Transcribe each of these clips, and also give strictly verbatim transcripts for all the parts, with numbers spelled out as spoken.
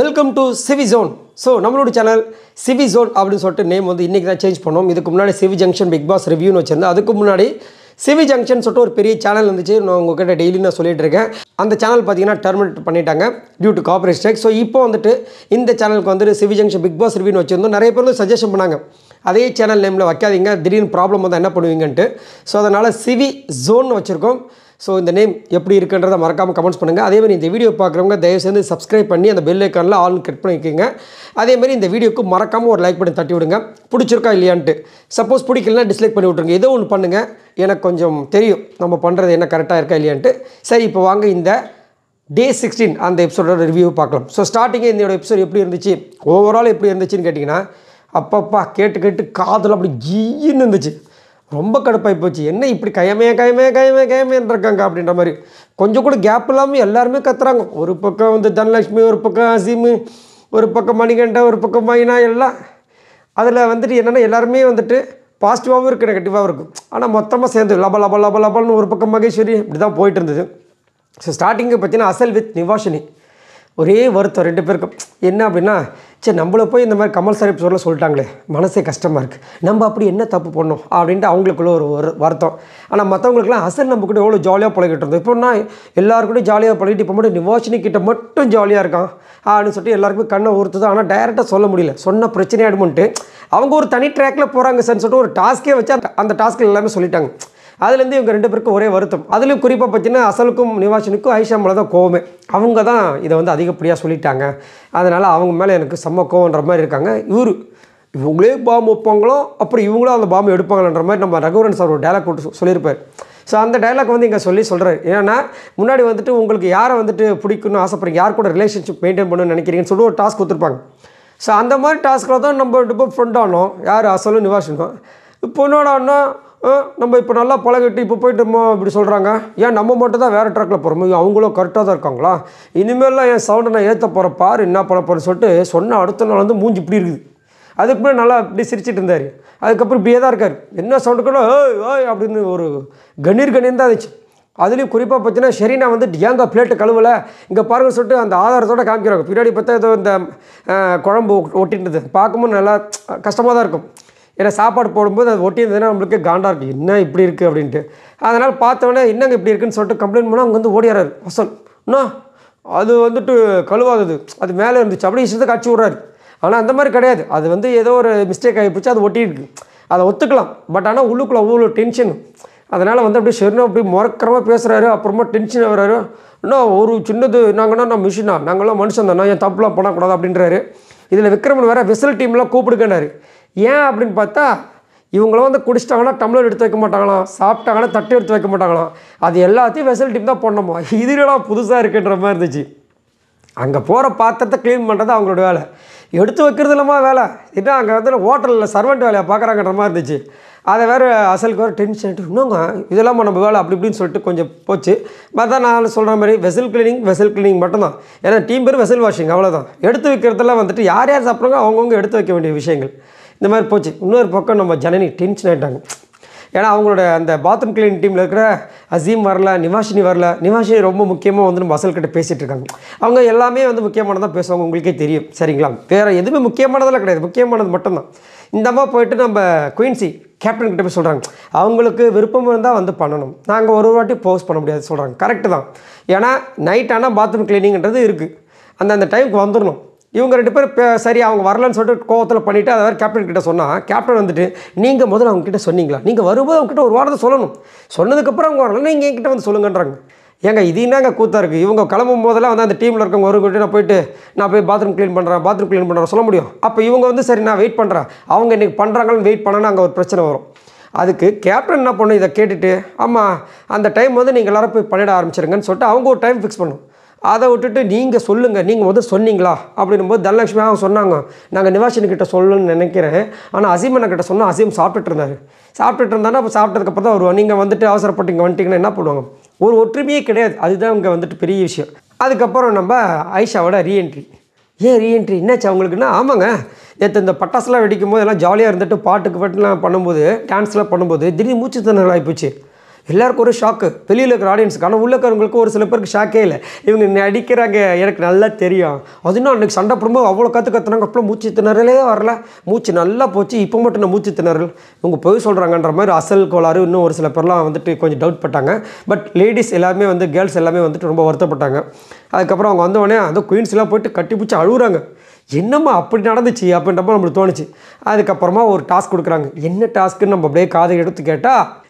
Welcome to Sivi Zone. So, our channel Sivi Zone அப்படினு name வந்து இன்னைக்கு தான் change பண்ணோம். இதுக்கு முன்னாடி CV junction Bigg Boss review வந்துச்சு. அதுக்கு முன்னாடி சிவி ஜங்ஷன் சொல்லிட்டு ஒரு பெரிய சேனல் வந்துச்சு. நான் உங்ககிட்ட டெய்லி நான் சொல்லிட்டு இருக்கேன். அந்த சேனல் பாத்தீங்கன்னா டெர்மினேட் பண்ணிட்டாங்க due to corporate strike. So, இப்போ வந்துட்டு இந்த சேனலுக்கு வந்து CV junction Bigg Boss review வந்துச்சு. நிறைய பேர் சஜஷன் பண்ணாங்க. அதே சேனல் நேம்ல வைக்காதீங்க. திடீர்னு ப்ராப்ளம் வந்தா என்ன பண்ணுவீங்கன்னு. So, அதனால சிவி ஜோன் வச்சிருக்கோம். So in the name எப்படி இருக்குன்றத மறக்காம கமெண்ட்ஸ் பண்ணுங்க அதே மாதிரி இந்த வீடியோ பார்க்கறவங்க தயவு செஞ்சு subscribe பண்ணி அந்த bell iconல all click பண்ணிக்கங்க அதே மாதிரி இந்த வீடியோக்கு மறக்காம ஒரு லைக் பண்ணி தட்டி விடுங்க பிடிச்சிருக்கா இல்லையான்னு சப்போஸ் பிடிக்கலனா டிஸ்லைக் பண்ணி விட்டுருங்க ஏதோ ஒன்னு பண்ணுங்க எனக்கு கொஞ்சம் தெரியும் நம்ம பண்றது என்ன கரெக்ட்டா இருக்கா இல்லையான்னு சரி இப்போ வாங்க இந்த day sixteen அந்த எபிசோடோட ரிவ்யூ பார்க்கலாம் சோ ஸ்டார்டிங் இந்த எபிசோட் எப்படி இருந்துச்சு ஓவர் ஆல் எப்படி இருந்துச்சுன்னு கேட்டிங்கனா அப்பப்பா கேட்டு கேட்டு காதுல அப்படி கீன்னு இருந்துச்சு ரொம்ப கடுப்பாய் போச்சு என்ன இப்படி கயமே கயமே கயமே கயமேன்ற கங்க அப்படின்ற மாதிரி கொஞ்சம் கூட கேப் இல்லாம எல்லாரும் கத்துறாங்க ஒரு பக்கம் வந்து தனலட்சுமி ஒரு பக்கம் ஆசிம் ஒரு பக்கம் மணிகண்ட ஒரு பக்கம் மைனா எல்லாம் அதுல வந்துட்டு என்னன்னா எல்லாரும் வந்துட்டு பாசிட்டிவாவும் இருக்கு நெகட்டிவாவும் இருக்கு ஆனா மொத்தமா சேர்ந்து லப லப லப லபன்னு ஒரு பக்கம் மகேஸ்வரி இப்படி தான் போயிட்டு இருந்தது சோ ஸ்டார்டிங் பத்தினா அசல் வித் நிவாஷினி ஒரே வருத்தம் ரெண்டு பேருக்கும் என்ன அப்படினா சே நம்மள போய் இந்த மாதிரி கமல் சார் எபிசோட்ல சொல்லிட்டாங்களே மனசே கஷ்டமா இருக்கு நம்ம அப்படி என்ன தப்பு பண்ணோம் அப்படினு அவங்களுக்குள்ள ஒரு வருத்தம் ஆனா மத்தவங்களுக்குலாம் அசல் நம்ம கூட எவ்வளவு ஜாலியா பழகிட்டு இருந்தோம் இப்போ நான் எல்லாரும் கூட ஜாலியா பழகிட்டு இப்போ மட்டும் நிவாஷினி கிட்ட மட்டும் ஜாலியா இருக்கான் அப்படினு சொல்லிட்டு எல்லாருக்கும் கண்ணை ஊறுது ஆனா டைரக்டா சொல்ல முடியல சொன்ன பிரச்சனை ஆயிடும்னு அவங்க ஒரு தனி ட்ராக்ல போறாங்க சொல்லிட்டு ஒரு டாஸ்கே வச்சு அந்த டாஸ்க்ல எல்லாமே சொல்லிட்டாங்க அதுல இருந்து இவங்க ரெண்டு பேருக்கு ஒரே வருத்தம் அதுலயும் குறிப்பா பத்தினா அசலுக்கும் நிவாஷினுக்கும் ஆயிஷா மேல தான் கோவமே அவங்க தான் இத வந்து அதிகப்படியா சொல்லிட்டாங்க அதனால அவங்க மேல எனக்கு செம்ம கோவம்ன்ற மாதிரி இருக்காங்க இவரு இவங்களே பாம் வைப்பாங்களோ அப்புறம் இவங்களா அந்த பாம் எடுப்பாங்கன்ற மாதிரி நம்ம ரகுவரன் சார் ஒரு டயலாக் போட்டு சொல்லிருப்பார் சோ அந்த டயலாக் வந்து இங்க சொல்லி சொல்றாரு ஏன்னா முன்னாடி வந்துட்டு உங்களுக்கு யாரை வந்துட்டு பிடிக்கணும் ஆசைப்படுறீங்க யார் கூட ரிலேஷன்ஷிப் மெயின்டைன் பண்ணணும்னு நினைக்கிறீங்கன்னு சொல்லி ஒரு டாஸ்க் கொடுத்திருப்பாங்க சோ அந்த மாதிரி டாஸ்க்ல தான் நம்ம டிபெண்ட் ஃப்ரெண்ட் ஆனோம் யார் அசலும் நிவாஷனும் இப்போனோடனா நம்ம இப்போ நல்லா பழகிட்டு இப்போ போயிட்டு இப்படி சொல்கிறாங்க ஏன் நம்ம மட்டும் தான் வேறு ட்ராக்ல போகிறோம் அவங்களும் கரெக்டாக தான் இருக்காங்களா இனிமேலாம் என் சவுண்டை நான் ஏற்ற போகிற பாரு என்ன பண்ண போகிறேன்னு சொல்லிட்டு சொன்ன அடுத்த நாள் வந்து மூஞ்சி இப்படி இருக்குது அதுக்கு முன்னாடி நல்லா இப்படி சிரிச்சிட்டு இருந்தார் அதுக்கப்புறம் இப்படியே தான் இருக்கார் என்ன சவுண்டு கூட ஏய் ஏய் அப்படின்னு ஒரு கணீர் கணீர் தான் இருந்துச்சு அதுலேயும் குறிப்பாக பார்த்தீங்கன்னா ஷெரினா வந்து ஏங்க பிளேட்டு கழுவலை இங்கே பாருங்கன்னு சொல்லிட்டு அந்த ஆதாரத்தோடு காமிக்கிறாங்க பின்னாடி பார்த்தா ஏதோ இந்த குழம்பு ஒட்டின்றது பார்க்கும்போது நல்லா கஷ்டமாக தான் இருக்கும் ஏன்னா சாப்பாடு போடும்போது அது ஒட்டியிருந்ததுன்னா நம்மளுக்கு காண்டா இருக்குது என்ன இப்படி இருக்குது அப்படின்ட்டு அதனால் பார்த்தோன்னே இன்னங்க இப்படி இருக்குன்னு சொல்லிட்டு கம்ப்ளைண்ட் பண்ணால் அவங்க வந்து ஓடிறாரு அசல் அண்ணா அது வந்துட்டு கழுவாகுது அது மேலே இருந்துச்சு அப்படி இஷ்டத்துக்கு அடிச்சு விட்றாரு ஆனால் அந்த மாதிரி கிடையாது அது வந்து ஏதோ ஒரு மிஸ்டேக் ஆகிப்போச்சு அது ஒட்டியிருக்கு அதை ஒத்துக்கலாம் பட் ஆனால் உள்ளுக்குள்ள அவ்வளோ டென்ஷன் அதனால் வந்து அப்படியே ஷெரினா அப்படி மறக்கிறமாக பேசுகிறாரு அப்புறமா டென்ஷன் ஆகிறாரு இன்னும் ஒரு சின்னது நாங்கன்னா நான் மிஷினா நாங்களாம் மனுஷன் தானே என் தப்புலாம் பண்ணக்கூடாது அப்படின்றாரு இதில் விக்ரமன் வேறு விசில் டீம்லாம் கூப்பிடுக்கனாரு ஏன் அப்படினு பார்த்தா இவங்கள வந்து குடிச்சிட்டாங்கன்னா டம்ளர் எடுத்து வைக்க மாட்டாங்களாம் சாப்பிட்டாங்கன்னா தட்டு எடுத்து வைக்க மாட்டாங்களாம் அது எல்லாத்தையும் வெசல் டீம் தான் பண்ணணுமா இதுலடா புதுசாக இருக்குன்ற மாதிரி இருந்துச்சு அங்கே போகிற பாத்திரத்தை க்ளீன் பண்ணுறது அவங்களோட வேலை எடுத்து வைக்கிறது இல்லாமா வேலை இதுதான் அங்கே வந்து ஹோட்டலில் சர்வெண்ட் வேலையை பார்க்குறாங்கன்ற மாதிரி இருந்துச்சு அதை வேறு அசலுக்கு வேறு டென்ஷன் ஆகிட்டு இன்னுங்க இதெல்லாம் நம்ம வேலை அப்படி இப்படின்னு சொல்லிட்டு கொஞ்சம் போச்சு பார்த்தா நான் சொல்கிற மாதிரி வெசல் கிளீனிங் வெசல் கிளீனிங் மட்டும்தான் ஏன்னா டீம் பேர் வெசல் வாஷிங் அவ்வளோதான் எடுத்து வைக்கிறதெல்லாம் வந்துட்டு யார் யார் சாப்பிட்றாங்க அவங்கவுங்க எடுத்து வைக்க வேண்டிய விஷயங்கள் இந்த மாதிரி போச்சு இன்னொரு பக்கம் நம்ம ஜனனி டென்ஷன் ஆகிட்டாங்க ஏன்னா அவங்களோட அந்த பாத்ரூம் கிளீன் டீமில் இருக்கிற அசீம் வரல நிவாஷினி வரல நிவாஷினி ரொம்ப முக்கியமாக வந்து நம்ம அசல் கிட்ட பேசிகிட்டு இருக்காங்க அவங்க எல்லாமே வந்து முக்கியமானதான் பேசுவாங்க உங்களுக்கே தெரியும் சரிங்களா வேறு எதுவுமே முக்கியமானதெல்லாம் கிடையாது முக்கியமானது மட்டும்தான் இந்த மாதிரி போயிட்டு நம்ம குயின்சி கேப்டன் கிட்ட போய் சொல்கிறாங்க அவங்களுக்கு விருப்பம் இருந்தால் வந்து பண்ணணும் நாங்கள் ஒரு வாட்டி போஸ்ட் பண்ண முடியாது சொல்கிறாங்க கரெக்டு தான் ஏன்னா நைட் ஆனால் பாத்ரூம் கிளீனிங்கிறது இருக்குது அந்த அந்த டைமுக்கு வந்துடணும் இவங்க ரெண்டு பேர் சரி அவங்க வரலன்னு சொல்லிட்டு கோவத்தில் பண்ணிவிட்டு அதை வேறு கேப்டன் கிட்ட சொன்னால் கேப்டன் வந்துட்டு நீங்கள் முதல்ல அவங்ககிட்ட சொன்னீங்களா நீங்கள் வரும்போது அவங்ககிட்ட ஒரு வாரத்தை சொல்லணும் சொன்னதுக்கப்புறம் அவங்க வரலன்னா நீங்கள் என்கிட்ட வந்து சொல்லுங்கன்றாங்க ஏங்க இது என்னங்க கூத்தா இருக்குது இவங்க கிளம்பும் போதெல்லாம் வந்து அந்த டீமில் இருக்கவங்க ஒரு கிட்ட நான் போயிட்டு நான் போய் பாத்ரூம் க்ளீன் பண்ணுறேன் பாத்ரூம் க்ளீன் பண்ணுறேன் சொல்ல முடியும் அப்போ இவங்க வந்து சரி நான் வெயிட் பண்ணுறேன் அவங்க இன்றைக்கி பண்ணுறாங்கன்னு வெயிட் பண்ணனா அங்கே ஒரு பிரச்சனை வரும் அதுக்கு கேப்டன் என்ன பண்ணும் இதை கேட்டுட்டு ஆமாம் அந்த டைம் வந்து நீங்கள் எல்லோரும் போய் பண்ணிட ஆரம்பிச்சிருங்கன்னு சொல்லிட்டு அவங்க ஒரு டைம் ஃபிக்ஸ் பண்ணும் அதை விட்டுட்டு நீங்கள் சொல்லுங்கள் நீங்கள் முதல் சொன்னீங்களா அப்படின்னும்போது தனலட்சுமி அவங்க சொன்னாங்க நாங்கள் நிவாஷினிக்கிட்ட சொல்லணும்னு நினைக்கிறேன் ஆனால் அசீம் அண்ணக்கிட்ட சொன்னால் அசீம் சாப்பிட்டுட்டு இருந்தார் சாப்பிட்டுட்டு இருந்தானா அப்போ சாப்பிட்டதுக்கப்புறம் தான் வருவோம் நீங்கள் வந்துட்டு அவசரப்பட்டு இங்கே வந்துட்டிங்கன்னா என்ன பண்ணுவாங்க ஒரு ஒற்றுமையே கிடையாது அதுதான் இங்கே வந்துட்டு பெரிய விஷயம் அதுக்கப்புறம் நம்ம ஆயிஷாவோட ரீஎன்ட்ரி ஏன் ரீஎன்ட்ரி என்னாச்சு அவங்களுக்குன்னா ஆமாங்க நேற்று இந்த பட்டாசுலாம் வெடிக்கும் போது எல்லாம் ஜாலியாக இருந்துட்டு பாட்டுக்கு பாட்டுலாம் பண்ணும்போது டான்ஸ்லாம் பண்ணும்போது திடீர்னு மூச்சு திணறல் ஆகிப்போச்சு எல்லாருக்கும் ஒரு ஷாக். வெளியில இருக்கிற ஆடியன்ஸ்க்கு, ஆனால் உள்ள இருக்கிறவங்களுக்கு ஒரு சில பேருக்கு ஷாக்கே இல்லை. இவங்க நடிக்கிறாங்க எனக்கு நல்லா தெரியும். அதுனா அன்றைக்கி சண்டை போடும்போது அவ்வளோ கற்று கற்றுனாங்க. அப்போலாம் மூச்சு திணறலே வரல, மூச்சு நல்லா போச்சு. இப்போ மட்டும் நான் மூச்சு திணறல் இவங்க போய் சொல்கிறாங்கன்ற மாதிரி அசல் கோளாறு இன்னும் ஒரு சில பேர்லாம் வந்துட்டு கொஞ்சம் டவுட் பட்டாங்க. பட் லேடிஸ் எல்லாருமே வந்து கேர்ள்ஸ் எல்லாமே வந்துட்டு ரொம்ப வருத்தப்பட்டாங்க. அதுக்கப்புறம் அவங்க வந்தவொடனே அந்த குயின்ஸ்லாம் போயிட்டு கட்டிப்பிடிச்சி அழுகுறாங்க, என்னம்மா அப்படி நடந்துச்சு அப்படின்றப்ப நம்மளுக்கு தோணுச்சு. அதுக்கப்புறமா ஒரு டாஸ்க் கொடுக்குறாங்க. என்ன டாஸ்க்குன்னு நம்ம அப்படியே காதை எடுத்து கேட்டால்,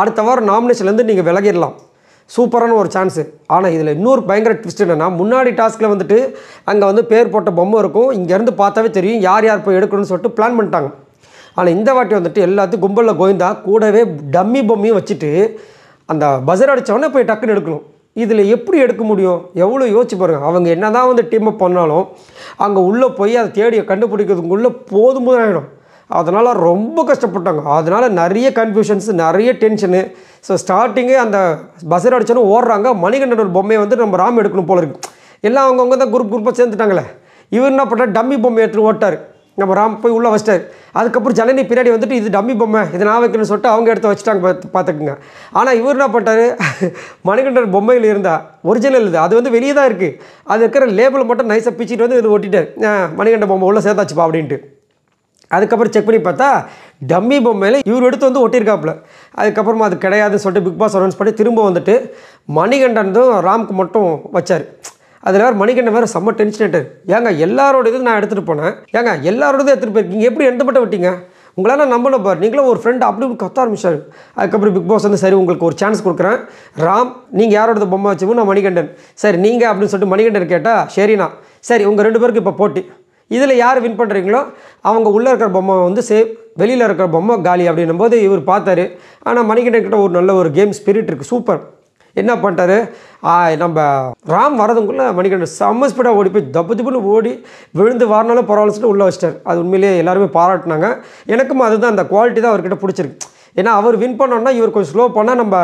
அடுத்த வாரம் நாமினேஷன்லேருந்து நீங்கள் விலகிடலாம், சூப்பரான ஒரு சான்ஸு. ஆனால் இதில் இன்னொரு பயங்கர ட்விஸ்ட் என்னென்னா, முன்னாடி டாஸ்கில் வந்துட்டு அங்கே வந்து பேர் போட்ட பொம்மை இருக்கும், இங்கேருந்து பார்த்தாவே தெரியும் யார் யார் போய் எடுக்கணும்னு சொல்லிட்டு பிளான் பண்ணிட்டாங்க. ஆனால் இந்த வாட்டி வந்துட்டு எல்லாத்தையும் கும்பலில் கோவிந்தா கூடவே டம்மி பொம்மையும் வச்சுட்டு அந்த பஸர் அடித்தவொடனே போய் டக்குன்னு எடுக்கணும். இதில் எப்படி எடுக்க முடியும், எவ்வளோ யோசிச்சு பாருங்கள். அவங்க என்ன தான் வந்து டீம் அப் பண்ணாலும் அங்கே உள்ளே போய் அதை தேடி கண்டுபிடிக்கிறதுக்குள்ளே போதும் போதும் ஆகிடும். அதனால் ரொம்ப கஷ்டப்பட்டாங்க. அதனால் நிறைய கன்ஃபியூஷன்ஸு, நிறைய டென்ஷனு. ஸோ ஸ்டார்டிங்கே அந்த பஸர் அடித்தோன்னே ஓடுறாங்க, மணிகண்டன் ஒரு பொம்மையை வந்து நம்ம ராம் எடுக்கணும் போல இருக்குது. எல்லாம் அவங்கவுங்க தான் குரூப் குரூப்பாக சேர்ந்துட்டாங்களே. இவர் என்ன பண்ணால் டம்மி பொம்மை எடுத்துகிட்டு ஓட்டார், நம்ம ராம் போய் உள்ளே வச்சிட்டார். அதுக்கப்புறம் ஜனனி பின்னாடி வந்துட்டு இது டம்மி பொம்மை இதை நான் வைக்கணும்னு சொல்லிட்டு அவங்க எடுத்து வச்சுட்டாங்க. பார்த்து பார்த்துக்குங்க. ஆனால் இவர் என்ன பண்ணிட்டார், மணிகண்டன் பொம்மையில் இருந்தால் ஒரிஜினல் இது, அது வந்து வெளியே தான் இருக்குது, அது இருக்கிற லேபிளை மட்டும் நைஸாக பிச்சுட்டு வந்து இதில் ஒட்டிட்டார், மணிகண்டன் பொம்மை உள்ளே சேர்த்தாச்சுப்பா அப்படின்ட்டு. அதுக்கப்புறம் செக் பண்ணி பார்த்தா டம்மி பொம்மையில் இவர் எடுத்து வந்து ஒட்டியிருக்காப்புல. அதுக்கப்புறமா அது கிடையாதுன்னு சொல்லிட்டு பிக் பாஸ் அனௌன்ஸ் பண்ணி திரும்ப வந்துட்டு மணிகண்டனும் ராம்க்கு மட்டும் வச்சார். அதில் வேறு மணிகண்டன் வேறு செம்ம டென்ஷன் ஆகிட்டார். ஏங்க எல்லாரோட இது நான் எடுத்துகிட்டு போனேன், ஏங்க எல்லாரோடதும் எடுத்துகிட்டு போயிருக்கீங்க, எப்படி எந்த மட்டும் விட்டீங்க, உங்களால் நம்பணும் பார் நீங்களும் ஒரு ஃப்ரெண்டு அப்படி கத்த ஆரம்பிச்சாரு. அதுக்கப்புறம் பிக் பாஸ் வந்து சரி உங்களுக்கு ஒரு சான்ஸ் கொடுக்குறேன் ராம், நீங்கள் யாரோட பொம்மை வச்சுமோ, நான் மணிகண்டன், சரி நீங்கள் அப்படின்னு சொல்லிட்டு மணிகண்டன் கேட்டால் ஷெரினா, சரி உங்கள் ரெண்டு பேருக்கு இப்போ போட்டி, இதில் யார் வின் பண்ணுறீங்களோ அவங்க உள்ளே இருக்கிற பொம்மை வந்து சேவ், வெளியில் இருக்கிற பொம்மை காலி அப்படின்னும் போது இவர் பார்த்தாரு. ஆனால் மணிகண்டன் கிட்ட ஒரு நல்ல ஒரு கேம் ஸ்பிரிட் இருக்குது, சூப்பர். என்ன பண்ணிட்டாரு, நம்ம ராம் வரதுக்குள்ளே மணிகண்டன் செம்ம ஸ்பீடாக ஓடி போய் தப்பு தப்புன்னு ஓடி விழுந்து வாரினாலும் பரவாயில்ல சொல்லிட்டு உள்ளே வச்சிட்டார். அது உண்மையிலேயே எல்லாருமே பாராட்டினாங்க. எனக்கும் அதுதான் அந்த குவாலிட்டி தான் அவர்கிட்ட பிடிச்சிருக்கு. ஏன்னா அவர் வின் பண்ணோன்னா இவர் கொஞ்சம் ஸ்லோ பண்ணால் நம்ம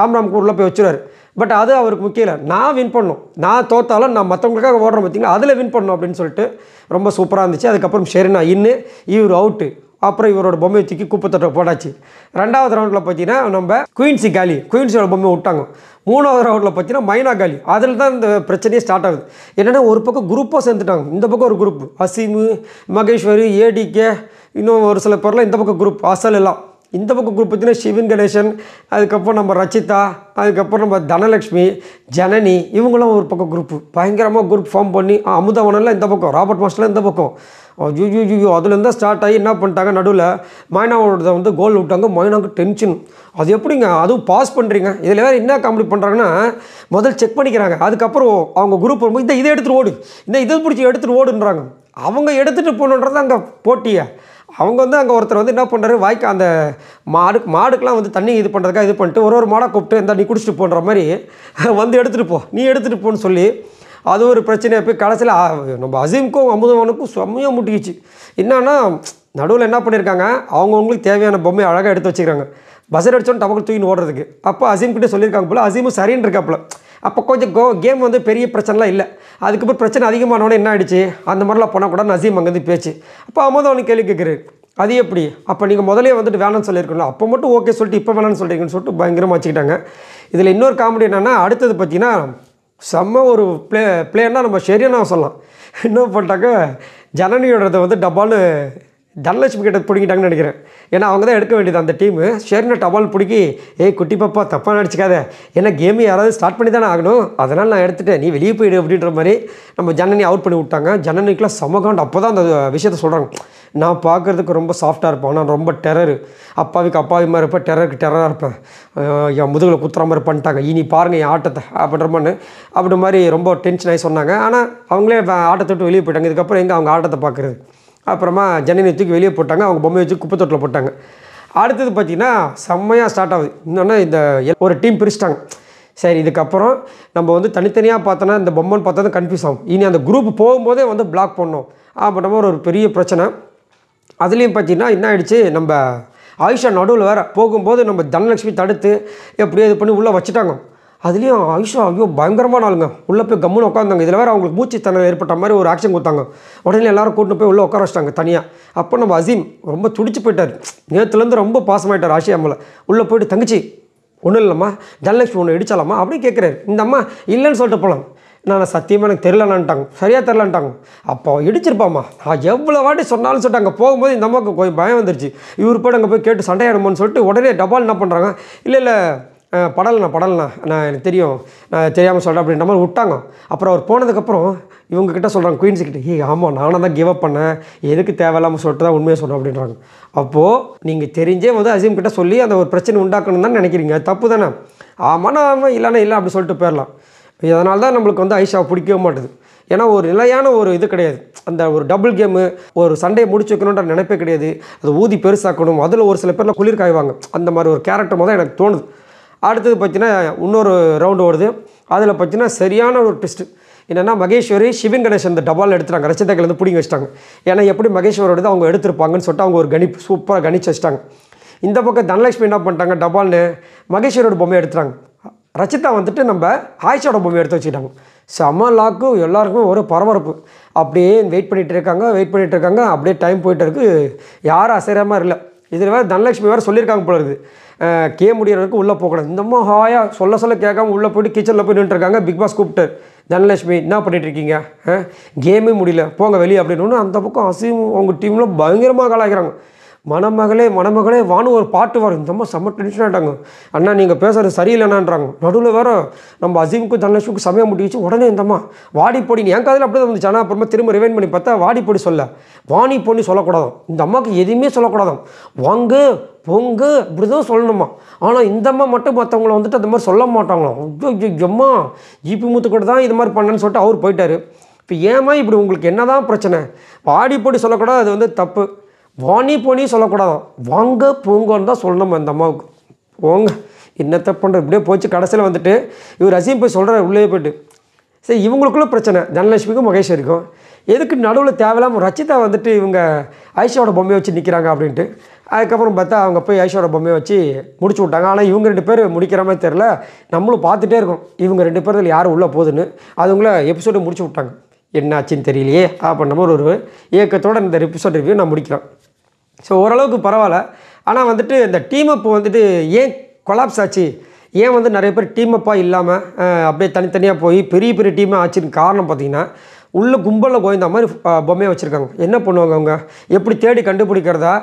ராம் ராம்க்கு உள்ளே போய் வச்சுருவார். பட் அது அவருக்கு முக்கியம் இல்லை, நான் வின் பண்ணணும், நான் தோற்றாலும் நான் மற்றவங்களுக்காக ஓடுறேன் பார்த்திங்களா, அதில் வின் பண்ணணும் அப்படின்னு சொல்லிட்டு ரொம்ப சூப்பராக இருந்துச்சு. அதுக்கப்புறம் ஷெரினா இன்னு இவர் அவுட்டு, அப்புறம் இவரோட பொம்மையை தூக்கி குப்பத்தொட்டை போட்டாச்சு. ரெண்டாவது ரவுண்டில் பார்த்தீங்கன்னா நம்ம குயின்ஸி காலி, குயின்ஸியோட பொம்மை விட்டாங்க. மூணாவது ரவுண்டில் பார்த்தீங்கன்னா மைனா காலி. அதில் தான் இந்த பிரச்சனையே ஸ்டார்ட் ஆகுது. என்னென்னா ஒரு பக்கம் குரூப்பாக சேர்ந்துட்டாங்க, இந்த பக்கம் ஒரு குரூப் அசீமு, மகேஸ்வரி, ஏடிகே, இன்னும் ஒரு சில பேர்லாம் இந்த பக்கம் குரூப் அசல் எல்லாம். இந்த பக்கம் குரூப் பார்த்தீங்கன்னா சிவன் கணேசன், அதுக்கப்புறம் நம்ம ரச்சிதா, அதுக்கப்புறம் நம்ம தனலக்ஷ்மி, ஜனனி, இவங்களாம் ஒரு பக்கம் குரூப்பு பயங்கரமாக குரூப் ஃபார்ம் பண்ணி அமுதவனெலாம் இந்த பக்கம், ராபர்ட் மாஸ்டர்லாம் இந்த பக்கம், ஜூ ஜூ அதுலேருந்து ஸ்டார்ட் ஆகி என்ன பண்ணிட்டாங்க, நடுவில் மைனாவோட வந்து கோல் விட்டாங்க. மைனாவுக்கு டென்ஷன், அது எப்படிங்க அதுவும் பாஸ் பண்ணுறீங்க. இதில் வேறு என்ன காமெடி பண்ணுறாங்கன்னா, முதல் செக் பண்ணிக்கிறாங்க, அதுக்கப்புறம் அவங்க குரூப் வரும்போது இந்த இதை எடுத்துகிட்டு ஓடு, இந்த இதை பிடிச்சி எடுத்துகிட்டு ஓடுன்றாங்க. அவங்க எடுத்துகிட்டு போகணுன்றது அங்கே போட்டியை. அவங்க வந்து அங்கே ஒருத்தர் வந்து என்ன பண்ணுறாரு, வாய்க்கு அந்த மாடு மாடுக்கெலாம் வந்து தண்ணி இது பண்ணுறதுக்காக இது பண்ணிட்டு ஒரு ஒரு மாடாக கூப்பிட்டு இந்த நீ குடிச்சிட்டு போன்ற மாதிரி வந்து எடுத்துகிட்டு போ, நீ எடுத்துகிட்டு போன்னு சொல்லி அது ஒரு பிரச்சனையாக போய் கடைசியில் நம்ம அசீமுக்கும் அமுதவனுக்கும் செம்மையாக முட்டிக்கிச்சு. என்னன்னா நடுவில் என்ன பண்ணியிருக்காங்க, அவங்கவுங்களுக்கு தேவையான பொம்மையை அழகாக எடுத்து வச்சுக்கிறாங்க. பஸ்ஸர் அடித்தோன்னு டபக்குள் தூக்கின்னு ஓடுறதுக்கு. அப்போ அசீம்கிட்ட சொல்லியிருக்காங்க போல், அசீமும் சரின்னு இருக்காப்புல. அப்போ கொஞ்சம் கோ கேம் வந்து பெரிய பிரச்சனைலாம் இல்லை. அதுக்கப்புறம் பிரச்சனை அதிகமானவொடனே என்ன ஆகிடுச்சு, அந்த மாதிரிலாம் பண்ணக்கூடாது அசீம் அங்கேருந்து பேச்சு. அப்போ அமுதவனுக்கு கேள்வி கேட்குறாரு, அது எப்படி, அப்போ நீங்கள் முதலே வந்துட்டு வேணான்னு சொல்லியிருக்கணும், அப்போ மட்டும் ஓகே சொல்லிட்டு இப்போ வேணான்னு சொல்கிறீங்கன்னு சொல்லிட்டு பயங்கரமாக வச்சுக்கிட்டாங்க. இதில் இன்னொரு காமெடி என்னென்னா, அடுத்தது பார்த்திங்கன்னா செம்ம ஒரு ப்ளே பிளேன்னா நம்ம ஷெரினா சொல்லலாம். என்ன பண்ணிட்டாக்க, ஜனனியோடதை வந்து டபால்னு தனலட்சுமி கிட்ட பிடிக்கிட்டாங்கன்னு நினைக்கிறேன். ஏன்னா அவங்க தான் எடுக்க வேண்டியது அந்த டீமு. ஷெரினா டபால் பிடிக்கி, ஏய் குட்டி பாப்பா தப்பாக நடிச்சிக்காத, ஏன்னா கேமு யாராவது ஸ்டார்ட் பண்ணி தானே ஆகணும், அதனால் நான் எடுத்துட்டேன் நீ வெளியே போயிடு அப்படின்ற மாதிரி நம்ம ஜனனி அவுட் பண்ணி விட்டாங்க. ஜனனிக்கெலாம் சமகாண்ட் அப்போ தான் அந்த விஷயத்த சொல்கிறாங்க, நான் பார்க்குறதுக்கு ரொம்ப சாஃப்டாக இருப்பேன், நான் ரொம்ப டெரரு, அப்பாவுக்கு அப்பாவி மாதிரி இருப்பேன், டெரருக்கு டெரராக இருப்பேன், என் முதுகில் குத்துற மாதிரி பண்ணிட்டாங்க, இனி பாருங்கள் என் ஆட்டத்தை அப்படின்ற மாதிரி அப்படி மாதிரி ரொம்ப டென்ஷன் ஆகி சொன்னாங்க. ஆனால் அவங்களே ஆட்டத்தை விட்டு வெளியே போயிட்டாங்க. இதுக்கப்புறம் எங்கே அவங்க ஆட்டத்தை பார்க்குறது. அப்புறமா ஜனனி தூக்கி வெளியே போட்டாங்க, அவங்க பொம்மையை வச்சு குப்பை தொட்டில் போட்டாங்க. அடுத்தது பார்த்திங்கன்னா செம்மையாக ஸ்டார்ட் ஆகுது. இன்னொன்று இந்த ஒரு டீம் பிரிச்சிட்டாங்க. சரி இதுக்கப்புறம் நம்ம வந்து தனித்தனியாக பார்த்தோன்னா இந்த பொம்மன் பார்த்தா தான் கன்ஃபியூஸ் ஆகும். இனி அந்த குரூப் போகும்போதே வந்து பிளாக் பண்ணோம் அப்படின்ற ஒரு பெரிய பிரச்சனை. அதுலேயும் பார்த்தீங்கன்னா என்ன ஆகிடுச்சு, நம்ம ஆயிஷா நடுவில் வேறு போகும்போது நம்ம தனலட்சுமி தடுத்து எப்படியோ இது பண்ணி உள்ளே வச்சுட்டாங்க. அதுலேயும் ஆயிஷா ஐயோ பயங்கரமான ஆளுங்க, உள்ளே போய் கம்முன்னு உட்காந்தாங்க. இதில் வேறு அவங்களுக்கு மூச்சு தன்னை ஏற்பட்ட மாதிரி ஒரு ஆக்ஷன் கொடுத்தாங்க. உடனே எல்லோரும் கூட்டின்னு போய் உள்ளே உட்கார வச்சிட்டாங்க தனியாக. அப்போ நம்ம அசீம் ரொம்ப துடிச்சு போயிட்டார், நேற்றுலேருந்து ரொம்ப பாசமாயிட்டார் ஆஷியா அம்மாவில். உள்ளே போய்ட்டு தங்கச்சி ஒன்றும் இல்லைம்மா, தனலட்சுமி ஒன்று இடிச்சாலாம்மா அப்படின்னு கேட்குறாரு. இந்த அம்மா இல்லைன்னு சொல்லிட்டு போகலாம், நான் சத்தியமாக எனக்கு தெரிலனான்ட்டாங்க, சரியாக தெரிலன்ட்டாங்க. அப்போ இடிச்சிருப்பாம்மா நான் எவ்வளோ வாட்டி சொன்னாலும் சொல்லிட்டு அங்கே போகும்போது இந்த அம்மாவுக்கு கொஞ்சம் பயம் வந்துருச்சு. இவர் போய்ட்டு அங்கே போய் கேட்டு சண்டையாடுமோன்னு சொல்லிட்டு உடனே டபால் என்ன பண்ணுறாங்க, இல்லை இல்லை படலைண்ணா படலைண்ணா நான் எனக்கு தெரியும் நான் தெரியாமல் சொல்கிறேன் அப்படின்ற மாதிரி விட்டாங்க. அப்புறம் அவர் போனதுக்கப்புறம் இவங்கக்கிட்ட சொல்கிறாங்க குயின்ஸுக்கிட்ட, ஏய் ஆமாம் நானும் தான் கிவ் அப் பண்ணேன், எதுக்கு தேவையில்லாமல் சொல்லிட்டு தான் உண்மையாக சொன்னேன் அப்படின்றாங்க. அப்போது நீங்கள் தெரிஞ்சே வந்து அசீம்கிட்ட சொல்லி அந்த ஒரு பிரச்சனை உண்டாக்கணும்னு தான் நினைக்கிறீங்க, தப்பு தானே? ஆமாம் ஆமாம் இல்லைண்ணா இல்லை அப்படி சொல்லிட்டு போயிடலாம். அதனால தான் நம்மளுக்கு வந்து ஐஷாவை பிடிக்கவே மாட்டுது. ஏன்னா ஒரு நிலையான ஒரு இது கிடையாது, அந்த ஒரு டபுள் கேமு ஒரு சண்டையை முடிச்சு வைக்கணுன்ற நினைப்பே கிடையாது. அது ஊதி பெருசாக்கணும், அதில் ஒரு சில பேரில் குளிர் காய்வாங்க, அந்த மாதிரி ஒரு கேரக்டர் மாதிரி எனக்கு தோணுது. அடுத்தது பார்த்தீங்கன்னா இன்னொரு ரவுண்டு ஓடுது, அதில் பார்த்தீங்கன்னா சரியான ஒரு ட்விஸ்ட்டு என்னென்னா மகேஸ்வரி சிவன் கணேசன் இந்த டபால் எடுத்துட்டாங்க, ரச்சிதக்கிலேருந்து பிடிங்கி வச்சிட்டாங்க. ஏன்னா எப்படி மகேஸ்வரோடது அவங்க எடுத்துருப்பாங்கன்னு சொல்லிட்டு அவங்க ஒரு கணிப்பு சூப்பராக கணிச்சு வச்சிட்டாங்க. இந்த பக்கம் தனலட்சுமி என்ன பண்ணிட்டாங்க, டபால்னு மகேஸ்வரோட பொம்மையை எடுத்துட்டாங்க, ரச்சிதா வந்துட்டு நம்ம ஆயிஷாவோட பொம்மையை எடுத்து வச்சுக்கிட்டாங்க. செம லாக்கு, எல்லாருக்குமே ஒரு பரபரப்பு. அப்படியே வெயிட் பண்ணிகிட்டு இருக்காங்க வெயிட் பண்ணிகிட்டு இருக்காங்க அப்படியே டைம் போயிட்டு இருக்குது, யாரும் அசையமாக இல்லை. இதில் வேறு தனலட்சுமி வேறு சொல்லியிருக்காங்க போல இருக்குது, கே முடியறதுக்கு உள்ளே போகக்கூடாது. இந்தம்மா ஹாயாக சொல்ல சொல்ல கேட்காம உள்ளே போய்ட்டு கிச்சனில் போய் நின்றுருக்காங்க. பிக் பாஸ் கூப்பிட்டார், தனலட்சுமி என்ன பண்ணிகிட்ருக்கீங்க, கேமே முடியல போங்க வெளியே அப்படின்னு. அந்த பக்கம் அசீம் அவங்க டீமில் பயங்கரமாக கலாய்க்கிறாங்க, மணமகளே மணமகளே வானு ஒரு பாட்டு வரும். இந்தம்மா செம்ம டென்ஷன் ஆகிட்டாங்க, அண்ணா நீங்கள் பேசுகிறது சரியில்லைண்ணான்றாங்க. நடுவில் வேறு நம்ம அசீமுக்கும் தனலட்சுமிக்கும் சமயம் முடிச்சு. உடனே இந்தம்மா வாடி பொடின்னு என் காதில் அப்படி தான் வந்துச்சு, ஆனால் அப்புறமா திரும்ப ரிவைண்ட் பண்ணி பார்த்தா வாடி பொடி சொல்ல வாணி பொண்ணு சொல்லக்கூடாதான், இந்த அம்மாவுக்கு எதுவுமே சொல்லக்கூடாதான், வாங்கு பொங்கு இப்படிதான் சொல்லணுமா. ஆனால் இந்தம்மா மட்டும் மற்றவங்கள வந்துட்டு அந்த மாதிரி சொல்ல மாட்டாங்களாம். ஐயோ எம்மா ஜிபி முத்து கூட தான் இது மாதிரி பண்ணேன்னு சொல்லிட்டு அவர் போயிட்டார். இப்போ ஏமா இப்படி உங்களுக்கு என்ன தான் பிரச்சனை, வாடி பொடி சொல்லக்கூடாது அது வந்து தப்பு, வாணி பொனி சொல்லக்கூடாதான், வாங்க போங்கன்னு தான் சொல்லணுமா. இந்த அம்மாவுக்கு போங்க என்னத்தை பண்ணுற இப்படியே போச்சு. கடைசியில் வந்துட்டு இவர் அசீம் போய் சொல்கிறார் உள்ளே போய்ட்டு, சரி இவங்களுக்குள்ள பிரச்சனை தனலட்சுமிக்கும் மகேஸ்வரிக்கும், எதுக்கு நடுவில் தேவையில்லாமல் ரச்சிதா வந்துட்டு இவங்க ஐஷாவோட பொம்மையை வச்சு நிற்கிறாங்க அப்படின்ட்டு. அதுக்கப்புறம் பார்த்தா அவங்க போய் ஐஷாவோட பொம்மையை வச்சு முடிச்சு விட்டாங்க. ஆனால் இவங்க ரெண்டு பேர் முடிக்கிற மாதிரி தெரில, நம்மளும் பார்த்துட்டே இருக்கோம் இவங்க ரெண்டு பேரில் யாரும் உள்ளே போகுதுன்னு. அதுங்கள எபிசோடு முடிச்சு விட்டாங்க, என்னாச்சுன்னு தெரியலையே அப்படின்ற மாதிரி ஒரு ஏக்கத்தோடு இந்த எபிசோட் ரிவ்யூ நான் முடிக்கிறேன். ஸோ ஓரளவுக்கு பரவாயில்ல. ஆனால் வந்துட்டு இந்த டீம் அப் வந்துட்டு ஏன் கொலாப்ஸ் ஆச்சு, ஏன் வந்து நிறைய பேர் டீம் அப்பாக இல்லாமல் அப்படியே தனித்தனியாக போய் பெரிய பெரிய டீமாக ஆச்சுன்னு காரணம் பார்த்திங்கன்னா உள்ள கும்பலில் கோயந்த மாதிரி பொம்மையை வச்சுருக்காங்க. என்ன பண்ணுவாங்க அவங்க, எப்படி தேடி கண்டுபிடிக்கிறதா,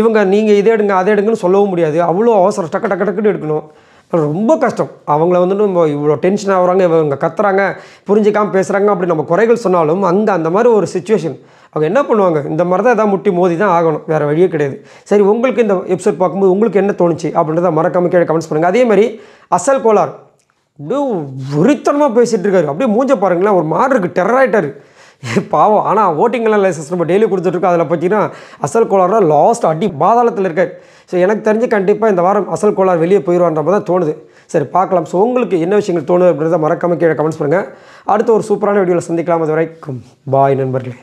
இவங்க நீங்கள் இதை எடுங்க அதை எடுங்கன்னு சொல்லவும் முடியாது, அவ்வளோ அவசரம் டக்கு டக்கு டக்குன்னு எடுக்கணும், ரொம்ப கஷ்டம். அவங்கள வந்துட்டு நம்ம இவ்வளோ டென்ஷன் ஆகுறாங்க, இவங்க கத்துறாங்க புரிஞ்சிக்காமல் பேசுகிறாங்க அப்படி நம்ம குறைகள் சொன்னாலும் அங்கே அந்த மாதிரி ஒரு சுச்சுவேஷன் அவங்க என்ன பண்ணுவாங்க, இந்த மாதிரி தான் எதாவது முட்டி மோதி தான் ஆகணும், வேறு வழியே கிடையாது. சரி உங்களுக்கு இந்த எபிசோட் பார்க்கும்போது உங்களுக்கு என்ன தோணுச்சு அப்படின்றத மறக்காமல் கீழே கமெண்ட்ஸ் பண்ணுங்கள். அதேமாதிரி அசல் கோலார் அப்படியே விரித்தனமாக பேசிகிட்டு இருக்காரு, அப்படியே மூஞ்ச பாருங்களேன் ஒரு மாறு இருக்குது, டெரராயிட்டார் பாவம். ஆனால் ஓட்டிங்கெல்லாம் லைசன்ஸ் நம்ம டெய்லி கொடுத்துட்ருக்கோம், அதில் பார்த்தீங்கன்னா அசல் கோலாரில் லாஸ்ட் அடி பாதாளத்தில் இருக்கார். ஸோ எனக்கு தெரிஞ்சு கண்டிப்பாக இந்த வாரம் அசல் கோலார் வெளியே போயிடுவான்ற மாதிரி தான் தோணுது. சரி பார்க்கலாம். ஸோ உங்களுக்கு என்ன விஷயங்கள் தோணுது அப்படின்றத மறக்காமல் கீழே கமெண்ட்ஸ் பண்ணுங்கள். அடுத்த ஒரு சூப்பரான வீடியோவில் சந்திக்கலாம். அது வரைக்கும் பாய் நண்பர்களே.